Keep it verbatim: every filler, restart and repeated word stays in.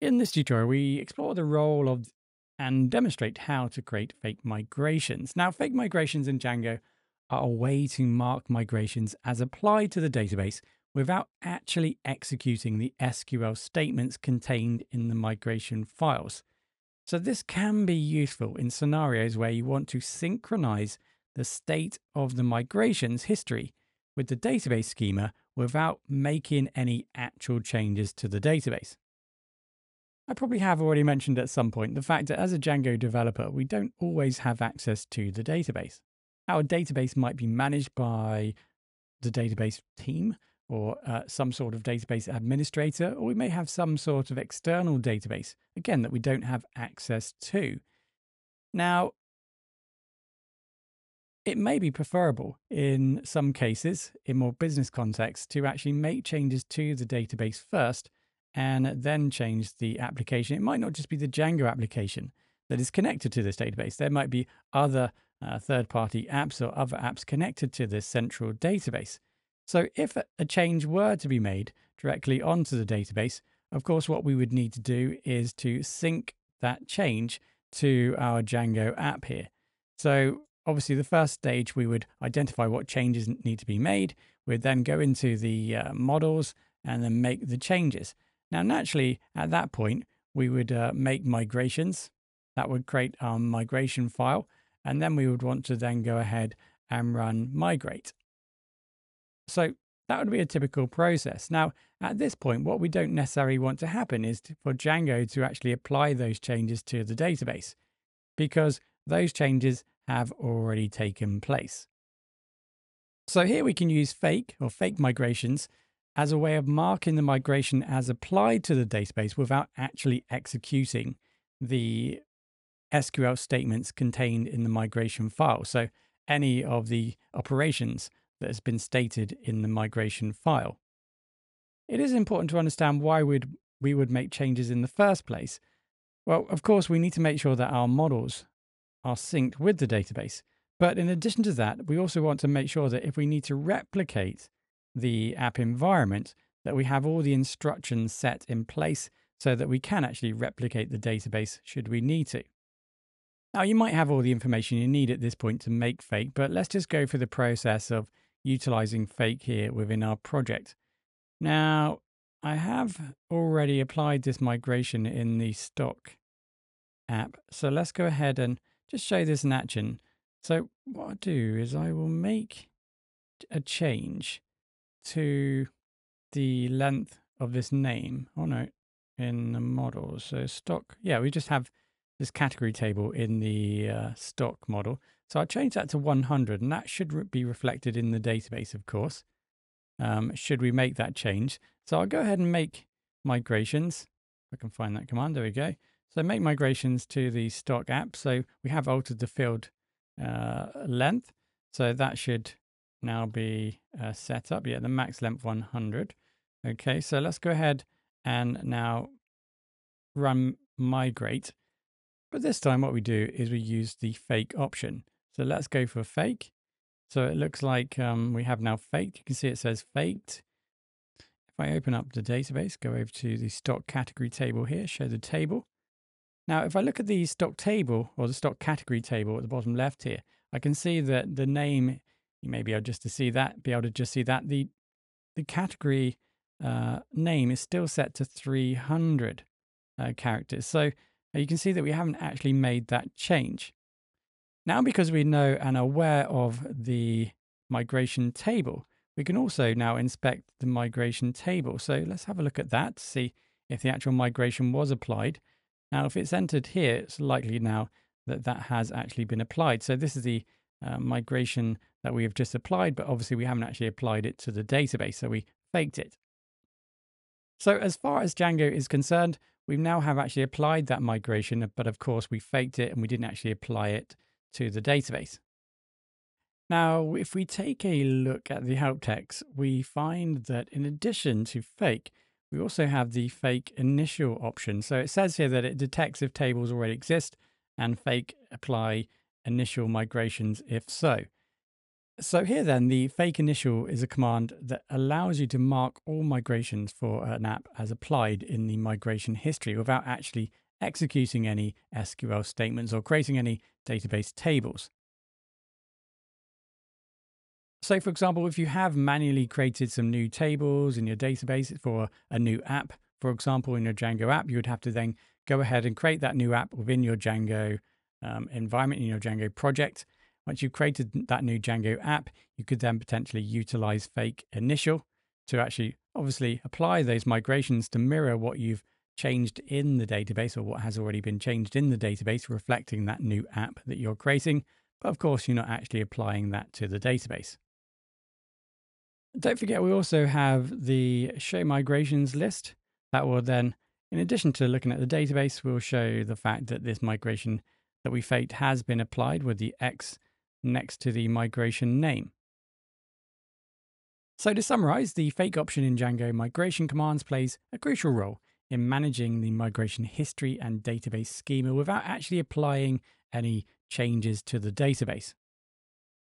In this tutorial, we explore the role of and demonstrate how to create fake migrations. Now, fake migrations in Django are a way to mark migrations as applied to the database without actually executing the S Q L statements contained in the migration files. So this can be useful in scenarios where you want to synchronize the state of the migration's history with the database schema without making any actual changes to the database. I probably have already mentioned at some point the fact that as a Django developer, we don't always have access to the database. Our database might be managed by the database team or uh, some sort of database administrator, or we may have some sort of external database, again, that we don't have access to. Now, it may be preferable in some cases, in more business contexts, to actually make changes to the database first and then change the application. It might not just be the Django application that is connected to this database. There might be other uh, third-party apps or other apps connected to this central database. So if a change were to be made directly onto the database, of course, what we would need to do is to sync that change to our Django app here. So obviously the first stage, we would identify what changes need to be made. We'd then go into the uh, models and then make the changes. Now, naturally, at that point, we would uh, make migrations. That would create our migration file. And then we would want to then go ahead and run migrate. So that would be a typical process. Now, at this point, what we don't necessarily want to happen is to, for Django to actually apply those changes to the database, because those changes have already taken place. So here we can use fake or fake migrations as a way of marking the migration as applied to the database without actually executing the S Q L statements contained in the migration file. So any of the operations that has been stated in the migration file. It is important to understand why we'd, we would make changes in the first place. Well, of course, we need to make sure that our models are synced with the database. But in addition to that, we also want to make sure that if we need to replicate the app environment, that we have all the instructions set in place so that we can actually replicate the database should we need to. Now, you might have all the information you need at this point to make fake, but let's just go through the process of utilizing fake here within our project. Now, I have already applied this migration in the stock app. So let's go ahead and just show this in action. So what I'll do is I will make a change to the length of this name. Oh no, in the model. So stock, yeah, we just have this category table in the uh, stock model. So I'll change that to one hundred, and that should re be reflected in the database, of course, um, should we make that change. So I'll go ahead and make migrations. If I can find that command, there we go. So make migrations to the stock app. So we have altered the field uh, length. So that should now be uh, set up. Yeah, the max length one hundred. Okay, so let's go ahead and now run migrate. But this time what we do is we use the fake option. So let's go for fake. So it looks like um, we have now faked. You can see it says faked. If I open up the database, go over to the stock category table here, show the table. Now, if I look at the stock table or the stock category table at the bottom left here, I can see that the name, you may be able just to see that, be able to just see that the the category uh, name is still set to three hundred uh, characters. So you can see that we haven't actually made that change. Now, because we know and are aware of the migration table, we can also now inspect the migration table. So let's have a look at that to see if the actual migration was applied. Now, if it's entered here, it's likely now that that has actually been applied. So this is the uh, migration that we have just applied, but obviously we haven't actually applied it to the database, so we faked it. So as far as Django is concerned, we now have actually applied that migration, but of course we faked it and we didn't actually apply it to the database. Now, if we take a look at the help text, we find that in addition to fake, we also have the fake initial option. So it says here that it detects if tables already exist and fake apply initial migrations if so. So here then, the fake initial is a command that allows you to mark all migrations for an app as applied in the migration history without actually executing any S Q L statements or creating any database tables. So for example, if you have manually created some new tables in your database for a new app, for example, in your Django app, you would have to then go ahead and create that new app within your Django um, environment, in your Django project. Once you've created that new Django app, you could then potentially utilize fake initial to actually obviously apply those migrations to mirror what you've changed in the database or what has already been changed in the database, reflecting that new app that you're creating. But of course, you're not actually applying that to the database. Don't forget, we also have the show migrations list. That will then, in addition to looking at the database, will show the fact that this migration that we faked has been applied with the X next to the migration name. So to summarize, the fake option in Django migration commands plays a crucial role in managing the migration history and database schema without actually applying any changes to the database.